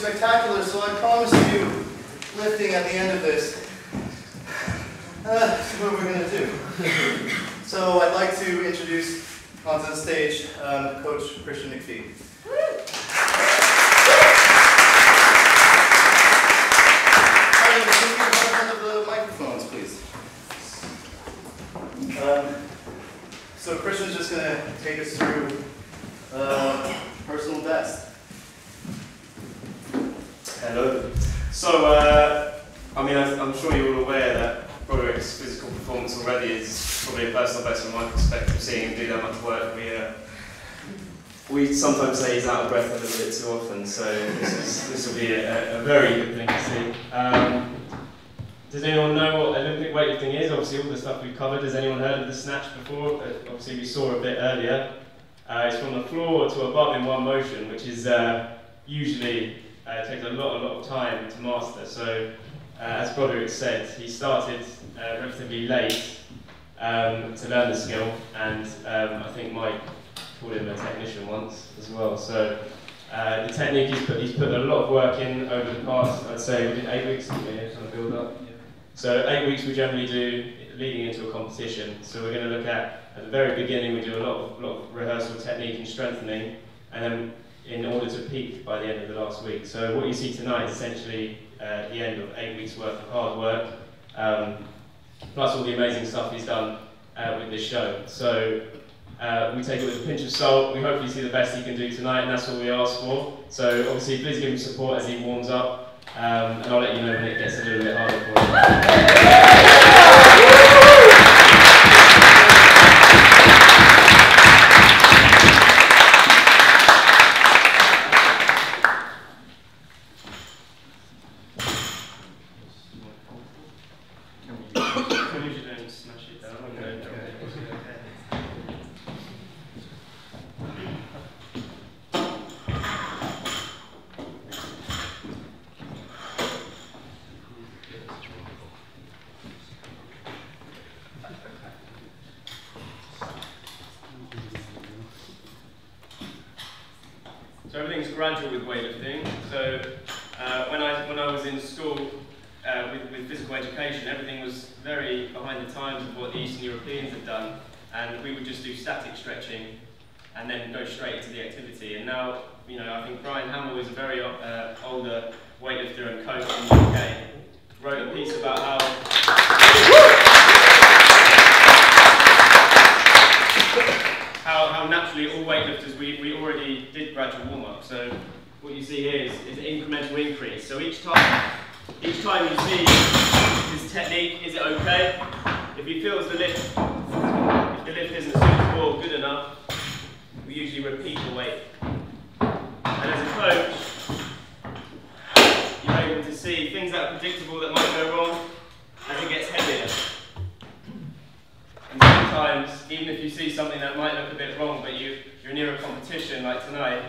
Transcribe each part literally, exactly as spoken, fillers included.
spectacular, so I promise you lifting at the end of this. That's uh, what we're going to do. So I'd like to introduce onto the stage um, Coach Christian McPhee. Um, so Christian's just going to take us through uh, personal best. Hello. So, uh, I mean, I'm sure you're all aware that Broderick's physical performance already is probably a personal best from my perspective, seeing him do that much work. We, uh, we sometimes say he's out of breath a little bit too often, so this, is, this will be a, a very good thing to see. Um, Does anyone know what Olympic weightlifting is? Obviously all the stuff we've covered. Has anyone heard of the snatch before? Obviously we saw a bit earlier. Uh, it's from the floor to above in one motion, which is uh, usually uh, takes a lot, a lot of time to master. So uh, as Broderick said, he started uh, relatively late um, to learn the skill, and um, I think Mike called him a technician once as well. So uh, the technique, he's put, he's put a lot of work in over the past, I'd say, within eight weeks, yeah, trying to build up. So eight weeks we generally do, leading into a competition. So we're going to look at, at the very beginning, we do a lot of, lot of rehearsal, technique and strengthening, and then in order to peak by the end of the last week. So what you see tonight is essentially uh, the end of eight weeks worth of hard work, um, plus all the amazing stuff he's done uh, with this show. So uh, we take it with a pinch of salt. We hopefully see the best he can do tonight, and that's all we ask for. So obviously please give him support as he warms up. Um, and I'll let you know when it gets a little bit harder for you. Can we don't smash it down? Okay. So everything's gradual with weightlifting. So uh, when I when I was in school uh, with, with physical education, everything was very behind the times of what the Eastern Europeans had done, and we would just do static stretching and then go straight into the activity. And now, you know, I think Brian Hamill is a very uh, older weightlifter and coach in the U K. Wrote a piece about how. How, how naturally all weightlifters, we, we already did gradual warm-up. So what you see here is, is an incremental increase. So each time, each time you see his technique, is it okay? If he feels the lift, if the lift isn't suitable or good enough, we usually repeat the weight. And as a coach, you're able to see things that are predictable that might go wrong as it gets heavier. And sometimes, even if you see something that might look a bit wrong, but you, you're near a competition like tonight,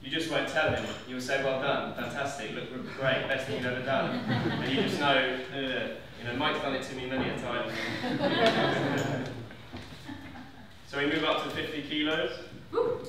you just won't tell him. You'll say, well done, fantastic, look great, best thing you've ever done. And you just know, uh, you know, Mike's done it to me many a time. So we move up to fifty kilos. Woo.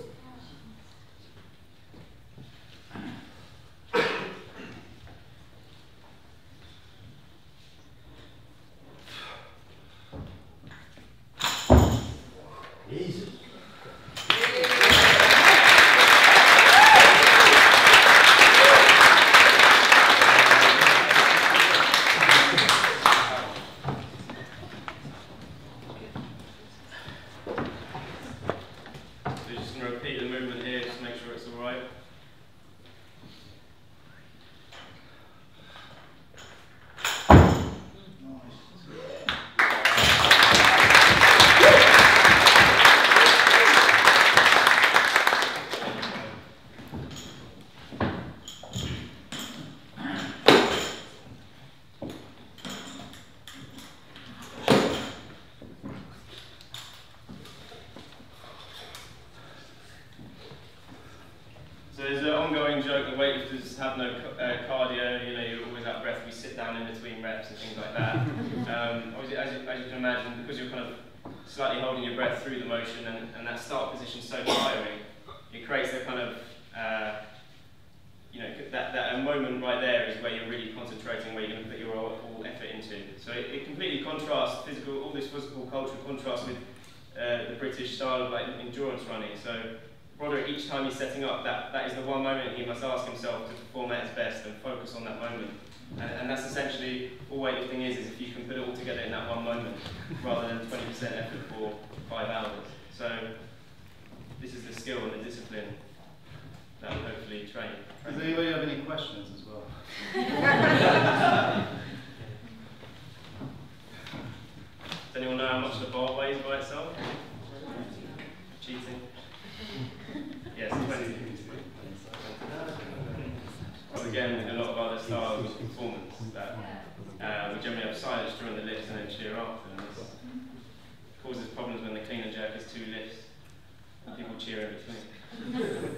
Weightlifters have no uh, cardio, you know, you're always out of breath, we sit down in between reps and things like that. um, as, you, as you can imagine, because you're kind of slightly holding your breath through the motion, and, and that start position is so tiring, it creates a kind of uh, you know, that, that moment right there is where you're really concentrating, where you're going to put your all effort into. So it, it completely contrasts physical, all this physical culture contrasts with uh, the British style of like endurance running. So Broderick, each time he's setting up, that, that is the one moment he must ask himself to perform at his best and focus on that moment. And, and that's essentially all weightlifting is, is if you can put it all together in that one moment rather than twenty percent effort for five hours. So this is the skill and the discipline that will hopefully train. Does anybody have any questions as well? Does anyone know how much the bar weighs by itself? Cheating. Yes, twenty. Well, again, with a lot of other styles of performance, that uh, we generally have silence during the lifts and then cheer after. And this causes problems when the clean and jerk is two lifts. People cheer in between.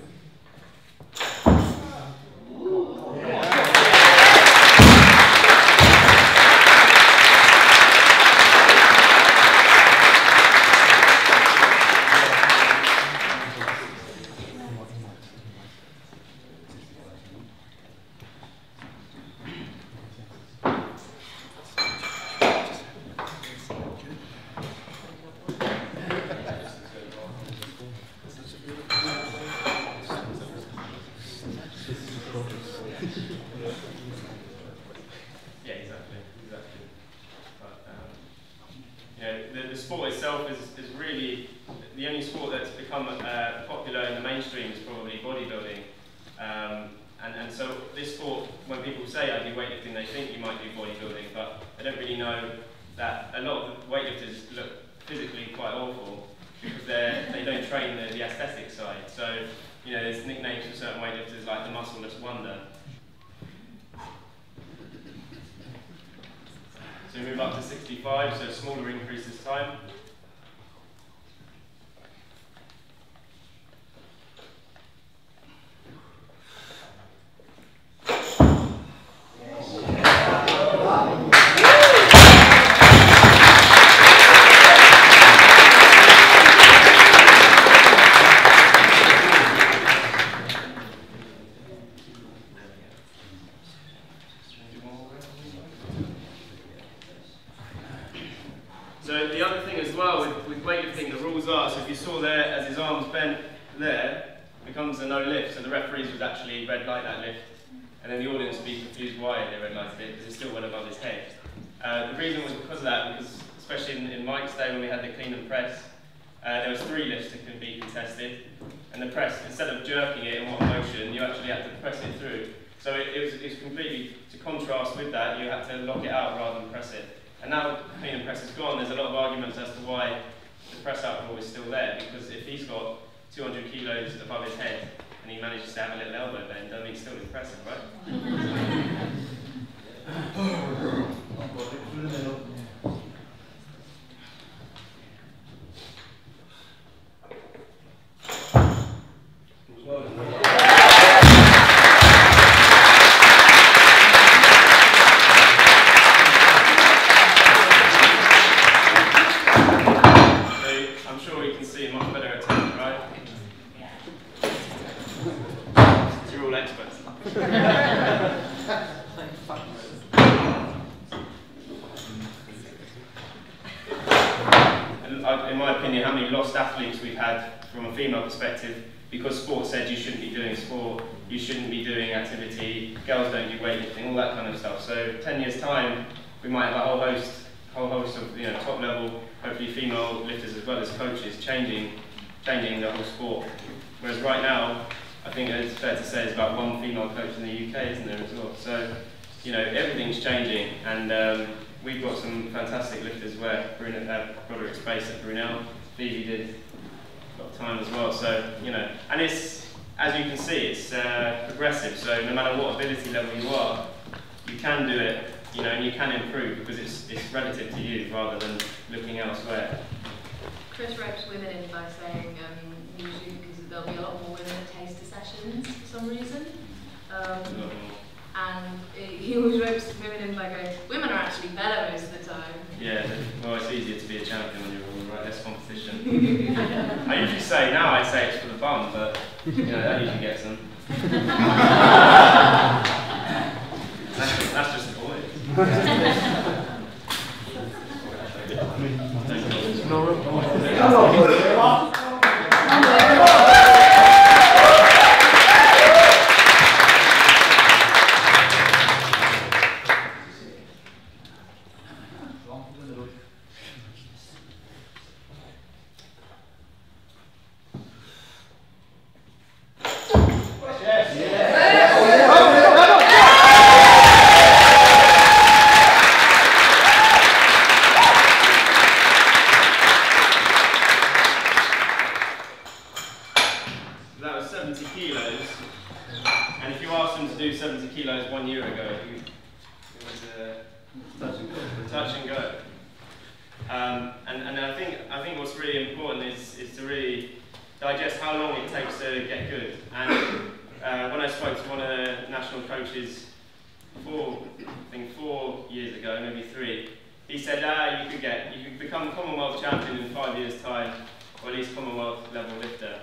I usually say, now I say it's for the bum, but you know, that usually gets them. kilos. And if you asked him to do seventy kilos one year ago, he, it was uh, touch and go. Touch and go. Um, and and I think I think what's really important is is to really digest how long it takes to get good. And uh, when I spoke to one of the national coaches four I think four years ago, maybe three, he said, ah, you could get you could become Commonwealth champion in five years' time, or at least Commonwealth level lifter.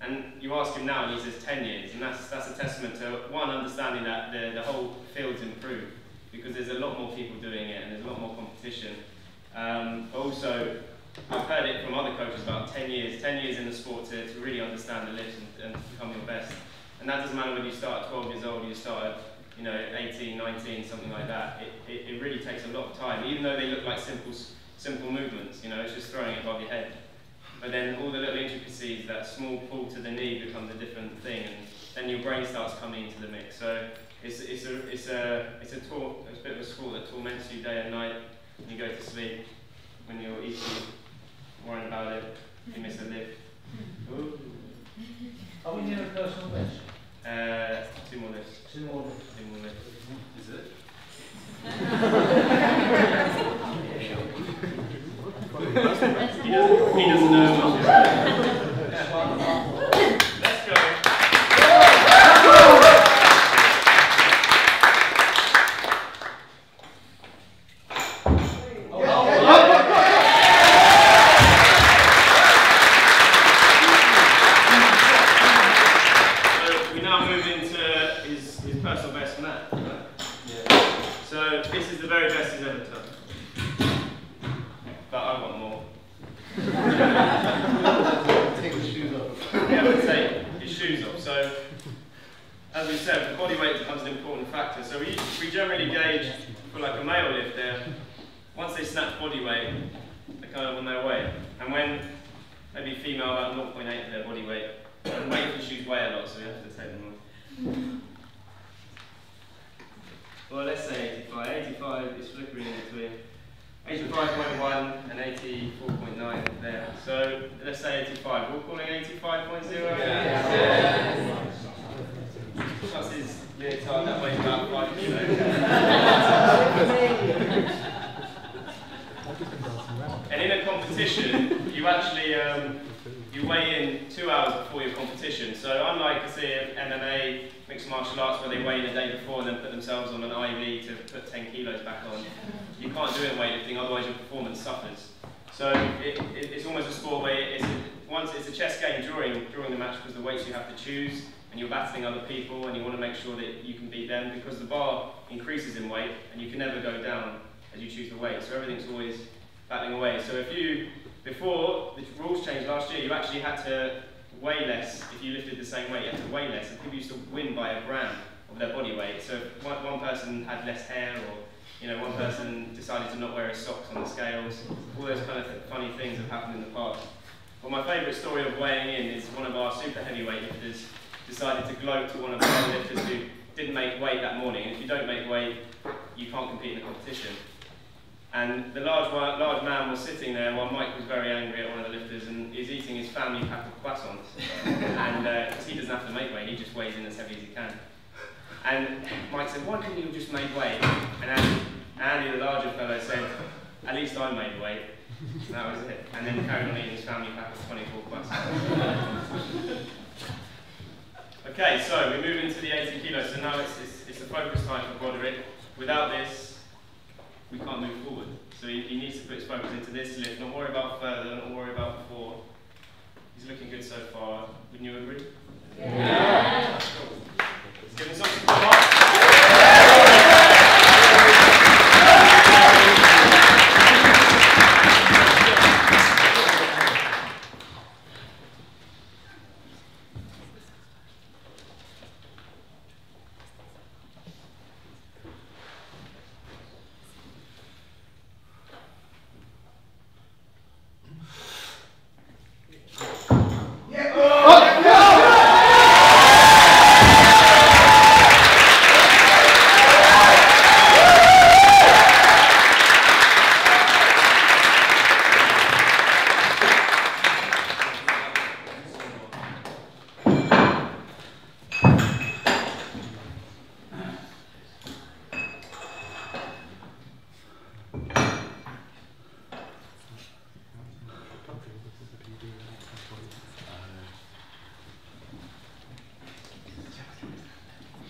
And you ask him now, and he says ten years, and that's that's a testament to one, understanding that the the whole field's improved because there's a lot more people doing it and there's a lot more competition. Um, also, I've heard it from other coaches about ten years, ten years in the sport to, to really understand the lift and, and become your best. And that doesn't matter whether you start at twelve years old or you start at, you know, eighteen, nineteen, something like that. It, it, it really takes a lot of time, even though they look like simple, simple movements, you know, it's just throwing it above your head. But then all the little intricacies, that small pull to the knee becomes a different thing, and then your brain starts coming into the mix. So it's, it's, a, it's, a, it's, a, tor it's a bit of a school that torments you day and night. You go to sleep when you're eating, worrying about it, you miss a lift. Ooh. Are we near a personal best? Uh, two more lifts. Two more lifts. Two more lifts. Is it? he, doesn't, he doesn't know much. Let's go.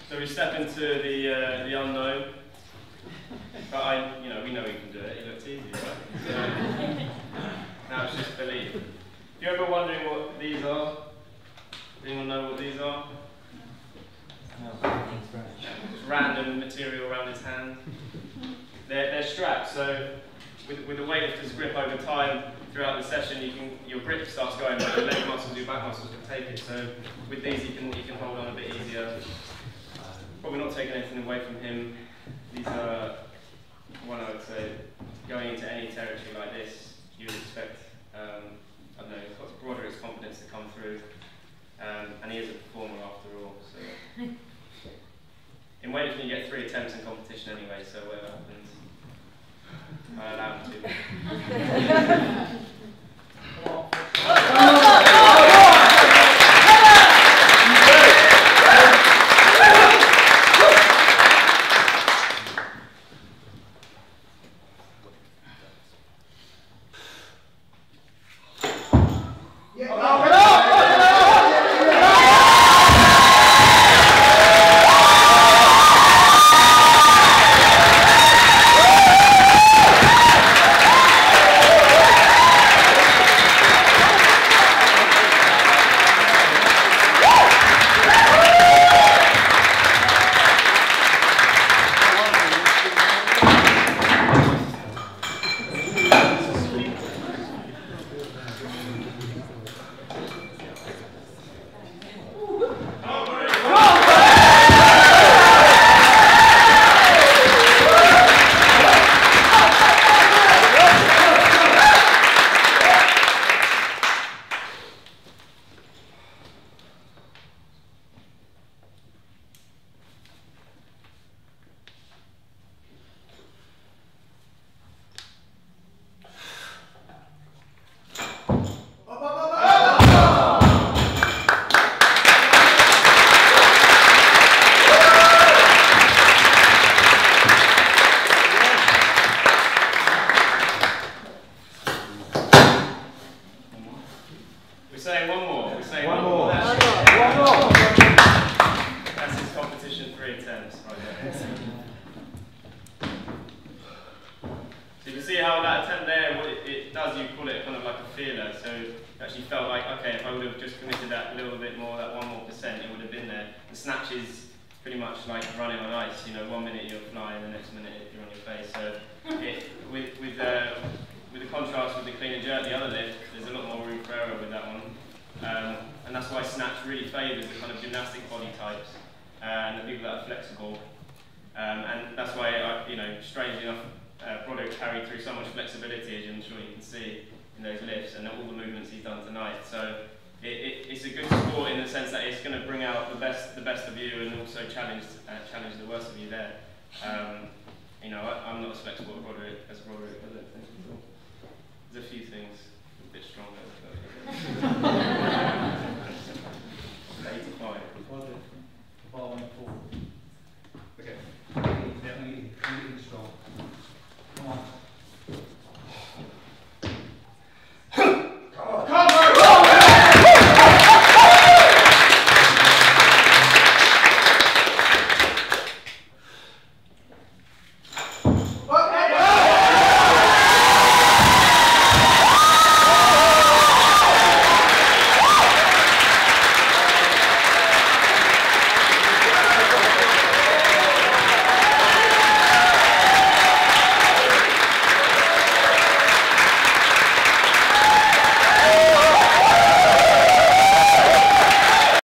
So we step into the uh, the unknown, but I, you know, we know we can do it. It looks easy, right? So now it's just believe. If you're ever wondering what these are, does anyone know what these are? No, just random material around his hand. They're they're straps. So with with the weightlifter's grip over time throughout the session, you can your grip starts going, but your leg muscles, your back muscles can take it. So with these, you can you can hold on a bit easier. Probably not taking anything away from him. These are one I would say going into any territory like this, you would expect um, I don't know, Broderick's confidence to come through, um, and he is a performer after all. So in weightlifting, you get three attempts in competition anyway, so whatever happens, I allow him to. Following forward.